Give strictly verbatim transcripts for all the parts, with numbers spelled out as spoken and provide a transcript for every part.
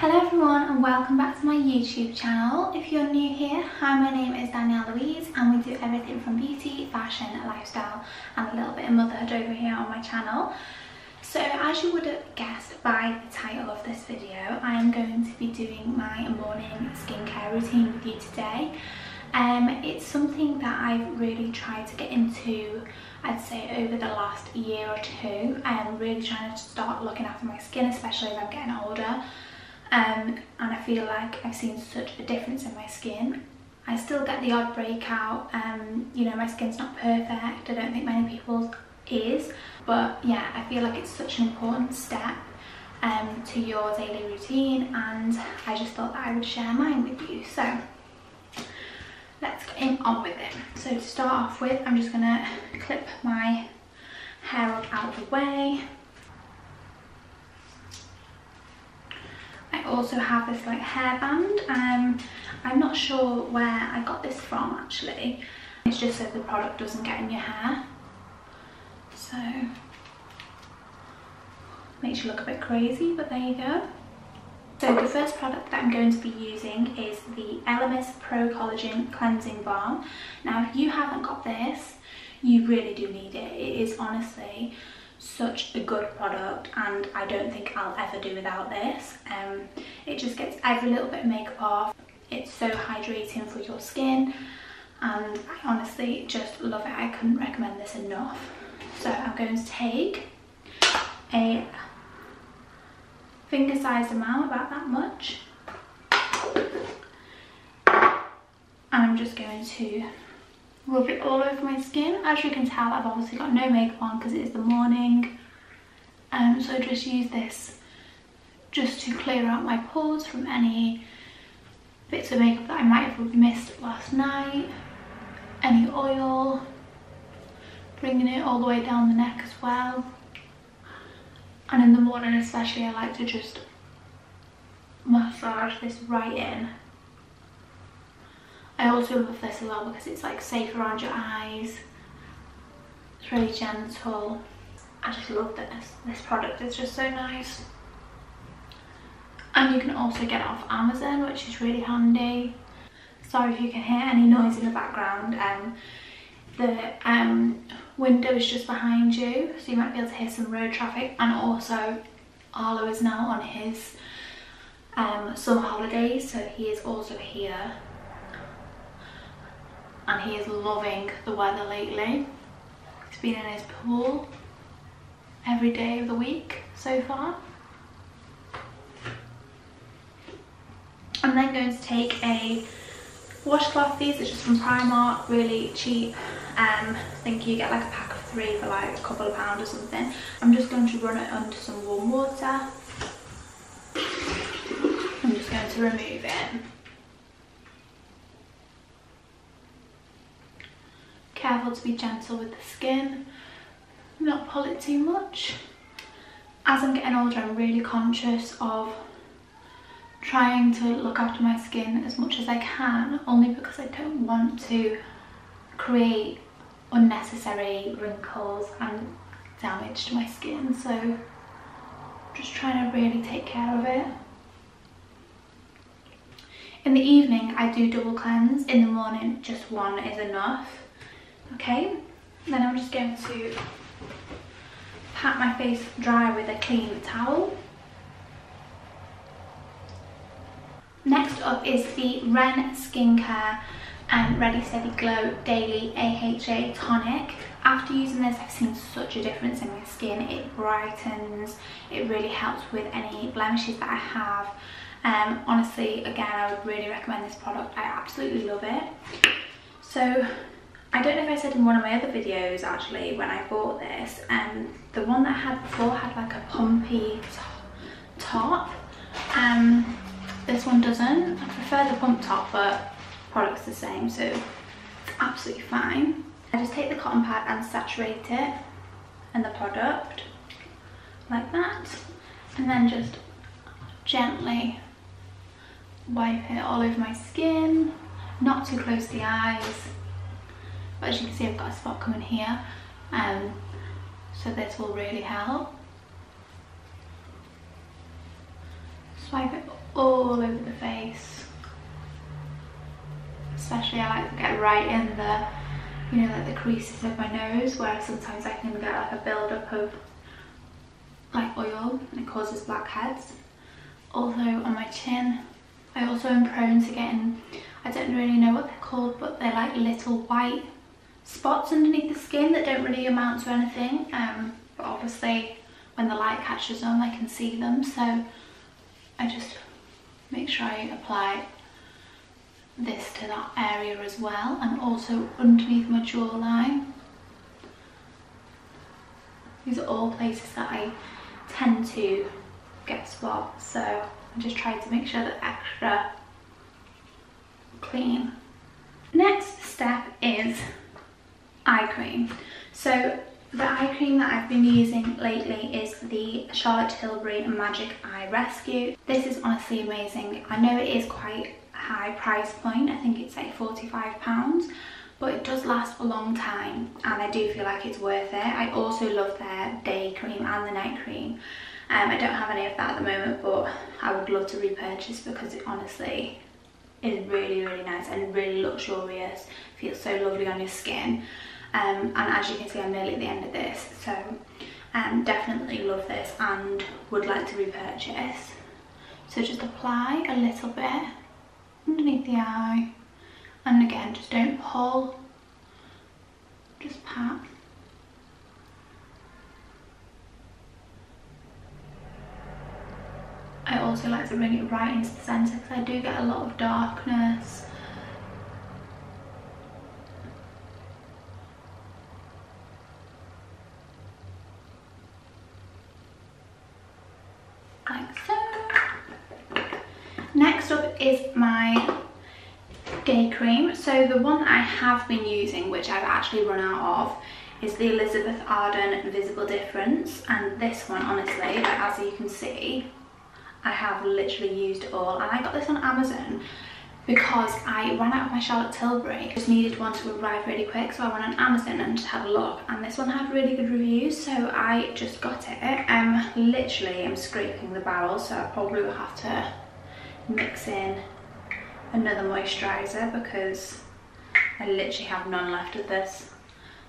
Hello everyone and welcome back to my YouTube channel. If you're new here, hi, my name is Danielle Louise and we do everything from beauty, fashion, lifestyle and a little bit of motherhood over here on my channel. So as you would have guessed by the title of this video, I am going to be doing my morning skincare routine with you today. Um, it's something that I've really tried to get into, I'd say, over the last year or two. I'm really trying to start looking after my skin, especially as I'm getting older. Um, and I feel like I've seen such a difference in my skin. I still get the odd breakout, um, you know, my skin's not perfect, I don't think many people's is, but yeah, I feel like it's such an important step um, to your daily routine, and I just thought that I would share mine with you. So let's get in on with it. So to start off with, I'm just going to clip my hair up out of the way. I also have this like hairband. Um, I'm not sure where I got this from actually. It's just so the product doesn't get in your hair. So makes you look a bit crazy, but there you go. So the first product that I'm going to be using is the Elemis Pro Collagen Cleansing Balm. Now if you haven't got this, you really do need it. It is honestly such a good product and I don't think I'll ever do without this. Um, it just gets every little bit of makeup off. It's so hydrating for your skin and I honestly just love it. I couldn't recommend this enough. So I'm going to take a finger-sized amount, about that much, and I'm just going to rub it all over my skin. As you can tell, I've obviously got no makeup on because it is the morning, um, so I just use this just to clear out my pores from any bits of makeup that I might have missed last night, any oil, bringing it all the way down the neck as well. And in the morning especially, I like to just massage this right in. I also love this as well because it's like safe around your eyes. It's really gentle. I just love this. This product is just so nice. And you can also get it off Amazon, which is really handy. Sorry if you can hear any noise in the background. Um, the um, window is just behind you, so you might be able to hear some road traffic. And also Arlo is now on his um, summer holidays, so he is also here. And he is loving the weather lately. He's been in his pool every day of the week so far. I'm then going to take a washcloth. These are just from Primark, really cheap. Um, I think you get like a pack of three for like a couple of pounds or something. I'm just going to run it under some warm water. I'm just going to remove it. Careful to be gentle with the skin, not pull it too much. As I'm getting older, I'm really conscious of trying to look after my skin as much as I can, only because I don't want to create unnecessary wrinkles and damage to my skin, so I'm just trying to really take care of it. In the evening I do double cleanse, in the morning just one is enough. Okay, then I'm just going to pat my face dry with a clean towel. Next up is the Ren Skincare and um, Ready Steady Glow Daily A H A Tonic. After using this, I've seen such a difference in my skin. It brightens, it really helps with any blemishes that I have. Um, honestly, again, I would really recommend this product. I absolutely love it. So I don't know if I said in one of my other videos actually when I bought this, um, the one that I had before had like a pumpy top. Um, This one doesn't. I prefer the pump top, but product's the same, so it's absolutely fine. I just take the cotton pad and saturate it in the product like that, and then just gently wipe it all over my skin, not too close to the eyes. But as you can see, I've got a spot coming here, um, so this will really help. Swipe it all over the face. Especially I like to get right in the, you know, like the creases of my nose, where sometimes I can get like a build-up of like oil and it causes blackheads. Also on my chin, I also am prone to getting, I don't really know what they're called, but they're like little white spots underneath the skin that don't really amount to anything. Um, but obviously when the light catches on, I can see them, so I just make sure I apply this to that area as well, and also underneath my jawline. These are all places that I tend to get spots, so I just try to make sure they're extra clean. Next step is eye cream. So the eye cream that I've been using lately is the Charlotte Tilbury Magic Eye Rescue. This is honestly amazing. I know it is quite a high price point, I think it's like forty-five pounds, but it does last a long time and I do feel like it's worth it. I also love their day cream and the night cream. Um, I don't have any of that at the moment, but I would love to repurchase because it honestly is really, really nice and really luxurious. Feels so lovely on your skin. Um, and as you can see, I'm nearly at the end of this, so um, definitely love this and would like to repurchase. So just apply a little bit underneath the eye, and again, just don't pull, just pat. I also like to bring it right into the centre because I do get a lot of darkness. Is my day cream. So the one that I have been using, which I've actually run out of, is the Elizabeth Arden Visible Difference, and this one, honestly, like, as you can see, I have literally used it all, and I got this on Amazon because I ran out of my Charlotte Tilbury. I just needed one to arrive really quick, so I went on Amazon and just had a look, and this one had really good reviews, so I just got it. Um, literally, I'm scraping the barrel, so I probably will have to mix in another moisturiser because I literally have none left of this.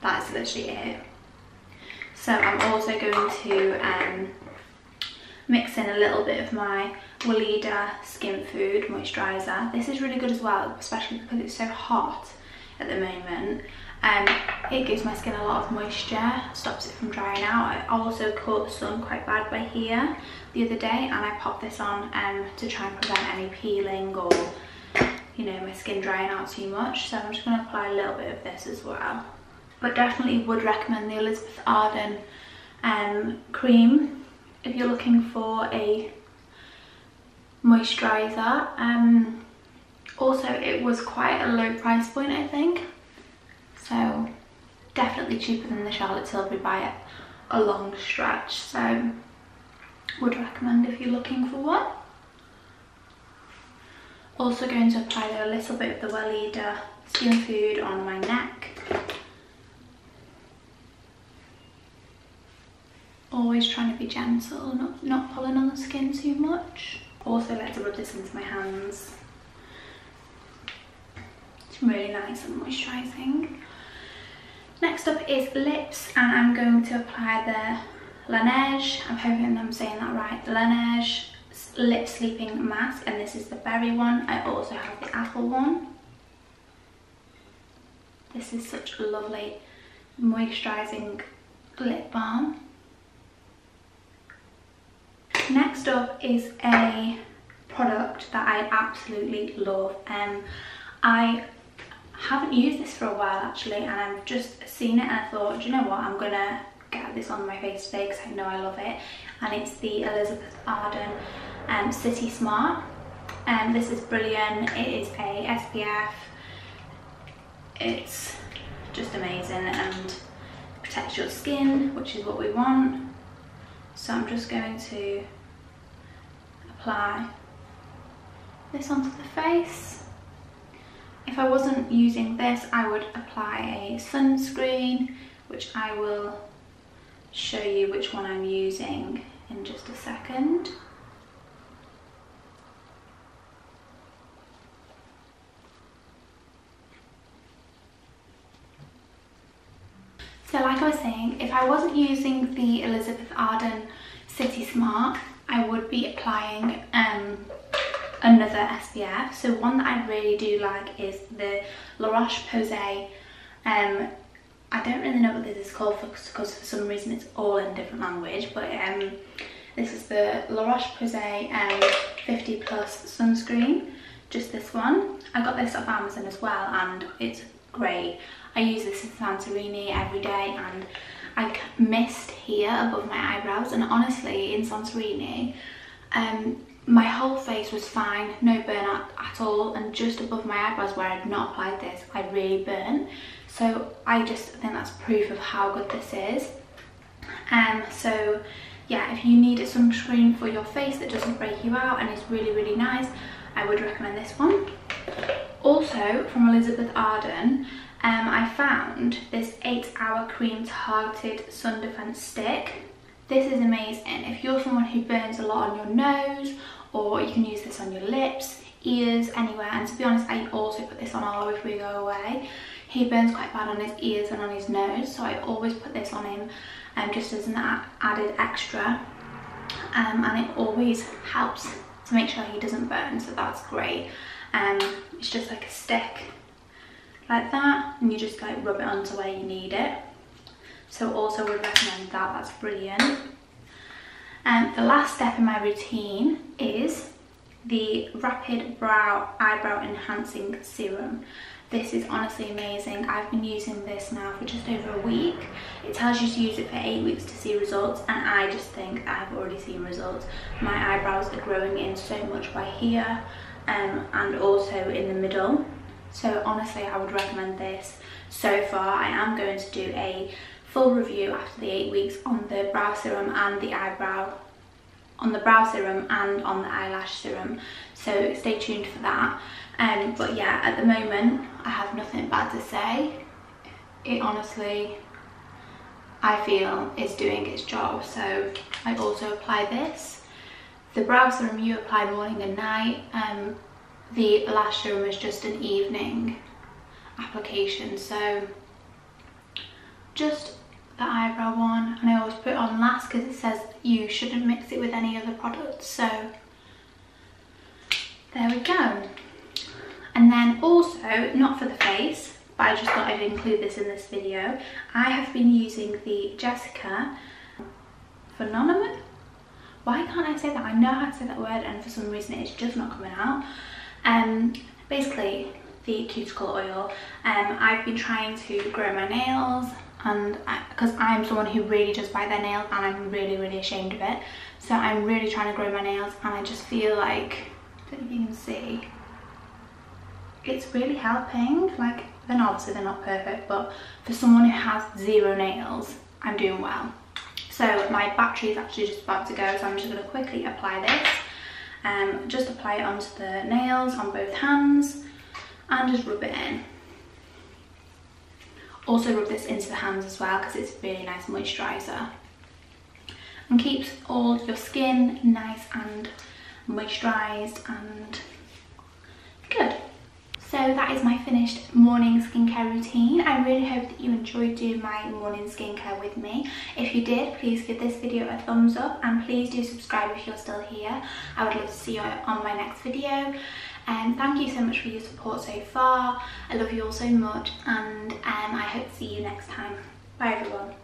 That's literally it. So I'm also going to um, mix in a little bit of my Weleda Skin Food Moisturiser. This is really good as well, especially because it's so hot at the moment. Um, it gives my skin a lot of moisture, stops it from drying out. I also caught the sun quite bad by here the other day, and I popped this on um, to try and prevent any peeling or, you know, my skin drying out too much. So I'm just going to apply a little bit of this as well. But definitely would recommend the Elizabeth Arden um, cream if you're looking for a moisturiser. Um, also, it was quite a low price point, I think. So definitely cheaper than the Charlotte Tilbury by a long stretch. So would recommend if you're looking for one. Also going to apply a little bit of the Weleda Skin Food on my neck. Always trying to be gentle, not, not pulling on the skin too much. Also like to rub this into my hands. It's really nice and moisturising. Next up is lips, and I'm going to apply the Laneige, I'm hoping I'm saying that right, the Laneige Lip Sleeping Mask, and this is the berry one. I also have the apple one. This is such a lovely moisturising lip balm. Next up is a product that I absolutely love. Um, I haven't used this for a while actually, and I've just seen it and I thought, do you know what, I'm gonna get this on my face today because I know I love it, and it's the Elizabeth Arden um, City Smart, and um, this is brilliant. It is a S P F, it's just amazing and protects your skin, which is what we want. So I'm just going to apply this onto the face. If I wasn't using this, I would apply a sunscreen, which I will show you which one I'm using in just a second. So like I was saying, if I wasn't using the Elizabeth Arden City Smart, I would be applying um, another S P F. So one that I really do like is the La Roche Posay. Um, I don't really know what this is called because for, for some reason it's all in a different language, but um, this is the La Roche Posay um, fifty plus sunscreen, just this one. I got this off Amazon as well and it's great. I use this in Santorini every day and I mist here above my eyebrows, and honestly in Santorini um, my whole face was fine, no burnout at all, and just above my eyebrows where I had not applied this I really burn. So I just think that's proof of how good this is. Um, so yeah, if you need a sunscreen for your face that doesn't break you out and is really really nice, I would recommend this one. Also from Elizabeth Arden, um, I found this eight hour cream targeted sun defense stick. This is amazing if you're someone who burns a lot on your nose, or you can use this on your lips, ears, anywhere. And to be honest, I also put this on Arlo before we go away. He burns quite bad on his ears and on his nose, so I always put this on him um, just as an added extra. Um, and it always helps to make sure he doesn't burn, so that's great. Um, it's just like a stick like that, and you just like rub it onto where you need it. So also would recommend that, that's brilliant. And um, the last step in my routine is the Rapid Brow Eyebrow Enhancing Serum. This is honestly amazing. I've been using this now for just over a week. It tells you to use it for eight weeks to see results, and I just think I've already seen results. My eyebrows are growing in so much by here um, and also in the middle. So honestly, I would recommend this so far. I am going to do a full review after the eight weeks on the brow serum and the eyebrow, on the brow serum and on the eyelash serum. So stay tuned for that. Um, but yeah, at the moment I have nothing bad to say. It honestly, I feel, is doing its job. So I also apply this. The brow serum you apply morning and night. Um, the lash serum is just an evening application. So just the eyebrow one, and I always put it on last because it says you shouldn't mix it with any other products. So there we go. And then also, not for the face, but I just thought I'd include this in this video, I have been using the Jessica Phenomenon. Why can't I say that? I know how to say that word and for some reason it's just not coming out. Um, basically, the cuticle oil. Um, I've been trying to grow my nails, and because I'm someone who really does bite their nails and I'm really really ashamed of it, so I'm really trying to grow my nails, and I just feel like, I don't know if you can see, it's really helping. Like, then obviously they're not perfect, but for someone who has zero nails, I'm doing well. So my battery is actually just about to go, so I'm just going to quickly apply this. Um, just apply it onto the nails on both hands and just rub it in. Also rub this into the hands as well because it's really nice moisturiser and keeps all your skin nice and moisturised and good. So that is my finished morning skincare routine. I really hope that you enjoyed doing my morning skincare with me. If you did, please give this video a thumbs up and please do subscribe if you're still here. I would love to see you on my next video. And um, thank you so much for your support so far. I love you all so much, and um, I hope to see you next time. Bye everyone.